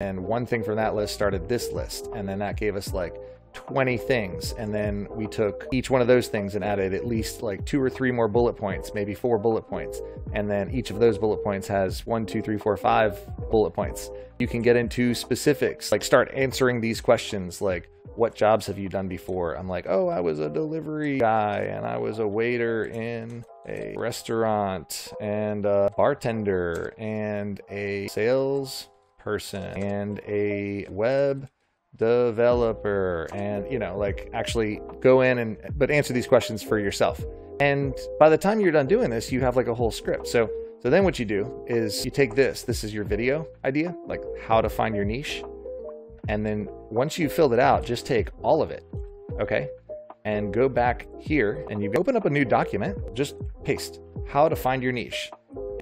and one thing from that list started this list, and then that gave us like 20 things, and then we took each one of those things and added at least like 2 or 3 more bullet points, maybe 4 bullet points, and then each of those bullet points has 1, 2, 3, 4, 5 bullet points. You can get into specifics, like start answering these questions like, what jobs have you done before? I'm like, oh, I was a delivery guy, and I was a waiter in a restaurant, and a bartender, and a sales person, and a web developer, and you know, like actually go in and but answer these questions for yourself. And by the time you're done doing this, you have like a whole script. So then what you do is you take this is your video idea, like how to find your niche. And then once you filled it out, just take all of it, okay? And go back here and you open up a new document, just paste how to find your niche.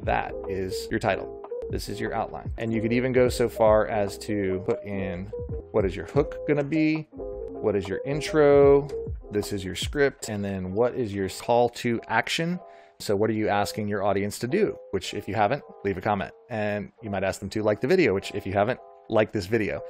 That is your title. This is your outline. And you could even go so far as to put in, what is your hook gonna be? What is your intro? This is your script. And then what is your call to action? So what are you asking your audience to do? Which if you haven't, leave a comment. And you might ask them to like the video, which if you haven't, like this video.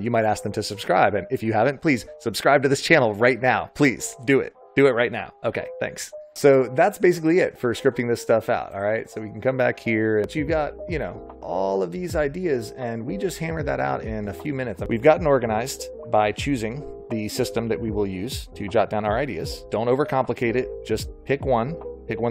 You might ask them to subscribe. And if you haven't, please subscribe to this channel right now. Please do it. Do it right now. Okay, thanks. So that's basically it for scripting this stuff out. All right, so we can come back here and you've got, you know, all of these ideas, and we just hammered that out in a few minutes. We've gotten organized by choosing the system that we will use to jot down our ideas. Don't overcomplicate it. Just pick one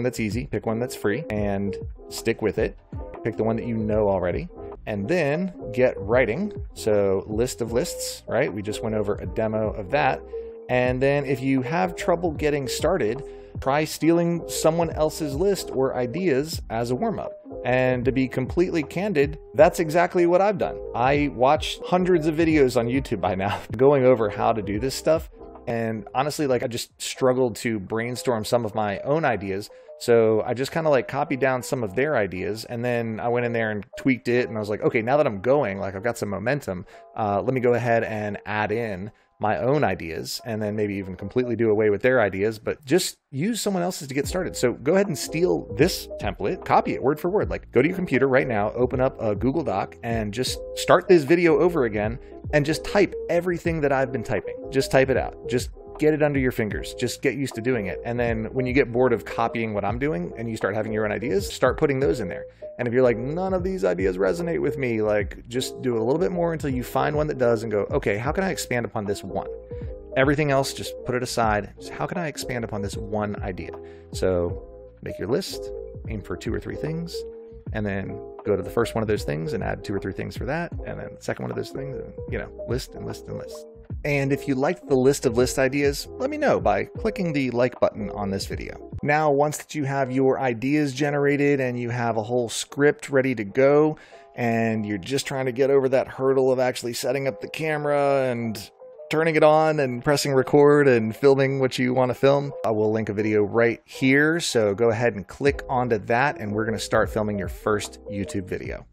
that's easy, pick one that's free, and stick with it. Pick the one that you know already. And then get writing. So list of lists, right? We just went over a demo of that. And then if you have trouble getting started, try stealing someone else's list or ideas as a warm-up. And to be completely candid, that's exactly what I've done. I watch hundreds of videos on YouTube by now going over how to do this stuff. And honestly, like I just struggled to brainstorm some of my own ideas. So I just kind of like copied down some of their ideas, and then I went in there and tweaked it, and I was like, okay, now that I'm going, like I've got some momentum, let me go ahead and add in my own ideas, and then maybe even completely do away with their ideas, but just use someone else's to get started. So go ahead and steal this template, copy it word for word. Like go to your computer right now, open up a Google Doc, and just start this video over again, and just type everything that I've been typing. Just type it out. Just get it under your fingers. Just get used to doing it. And then when you get bored of copying what I'm doing and you start having your own ideas, start putting those in there. And if you're like, none of these ideas resonate with me, like just do a little bit more until you find one that does and go, okay, how can I expand upon this one? Everything else, just put it aside. Just how can I expand upon this one idea? So make your list, aim for 2 or 3 things, and then go to the first one of those things and add 2 or 3 things for that. And then the second one of those things, and you know, list and list and list. And if you liked the list of list ideas, let me know by clicking the like button on this video. Now, once that you have your ideas generated and you have a whole script ready to go, and you're just trying to get over that hurdle of actually setting up the camera and turning it on and pressing record and filming what you want to film, I will link a video right here. So go ahead and click onto that, and we're going to start filming your first YouTube video.